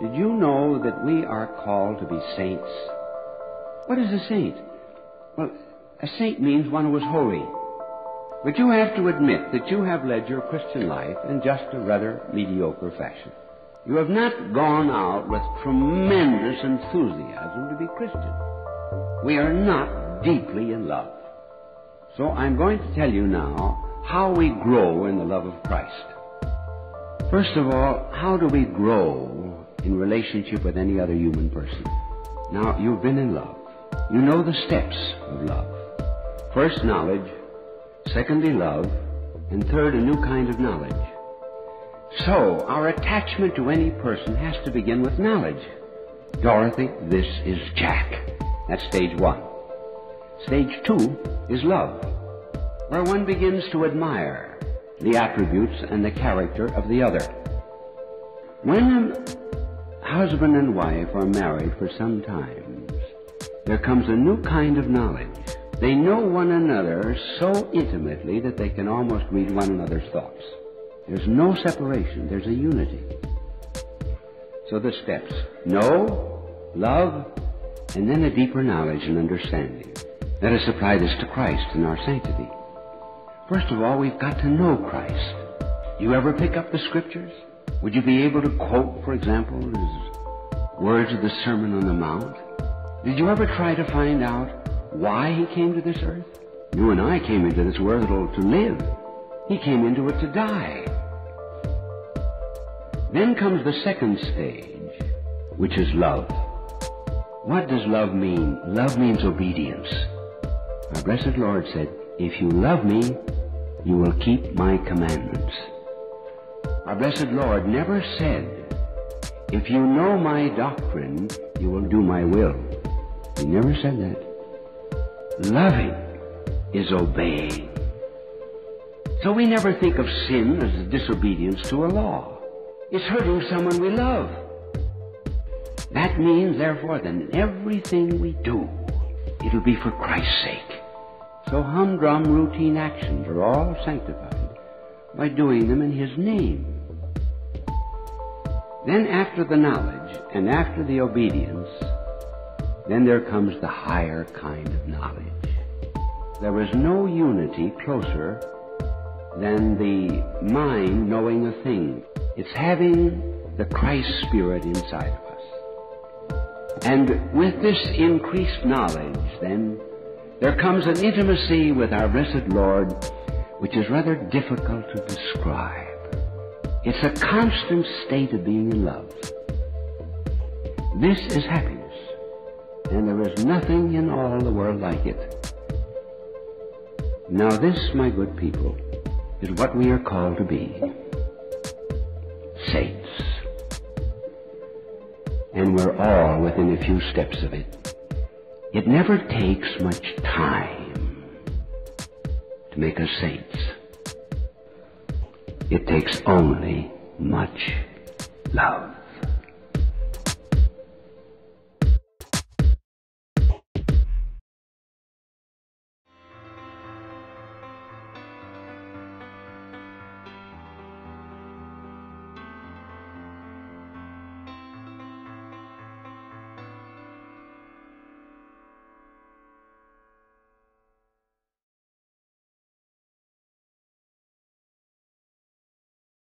Did you know that we are called to be saints? What is a saint? Well, a saint means one who is holy. But you have to admit that you have led your Christian life in just a rather mediocre fashion. You have not gone out with tremendous enthusiasm to be Christian. We are not deeply in love. So I'm going to tell you now how we grow in the love of Christ. First of all, how do we grow in relationship with any other human person? Now, you've been in love. You know the steps of love. First, knowledge. Secondly, love. And third, a new kind of knowledge. So, our attachment to any person has to begin with knowledge. Dorothy, this is Jack. That's stage one. Stage two is love, where one begins to admire the attributes and the character of the other. When a husband and wife are married for some time, there comes a new kind of knowledge. They know one another so intimately that they can almost read one another's thoughts. There's no separation. There's a unity. So the steps: know, love, and then a deeper knowledge and understanding. Let us apply this to Christ and our sanctity. First of all, we've got to know Christ. Do you ever pick up the Scriptures? Would you be able to quote, for example, His words of the Sermon on the Mount? Did you ever try to find out why He came to this earth? You and I came into this world to live. He came into it to die. Then comes the second stage, which is love. What does love mean? Love means obedience. Our blessed Lord said, "If you love me, you will keep my commandments." Our blessed Lord never said, "If you know my doctrine, you will do my will." He never said that. Loving is obeying. So we never think of sin as a disobedience to a law. It's hurting someone we love. That means, therefore, that in everything we do, it'll be for Christ's sake. So humdrum routine actions are all sanctified by doing them in His name. Then after the knowledge and after the obedience, then there comes the higher kind of knowledge. There is no unity closer than the mind knowing a thing. It's having the Christ Spirit inside of us. And with this increased knowledge, then, there comes an intimacy with our blessed Lord which is rather difficult to describe. It's a constant state of being in love. This is happiness, and there is nothing in all the world like it. Now this, my good people, is what we are called to be: saints. And we're all within a few steps of it. It never takes much time to make us saints. It takes only much love.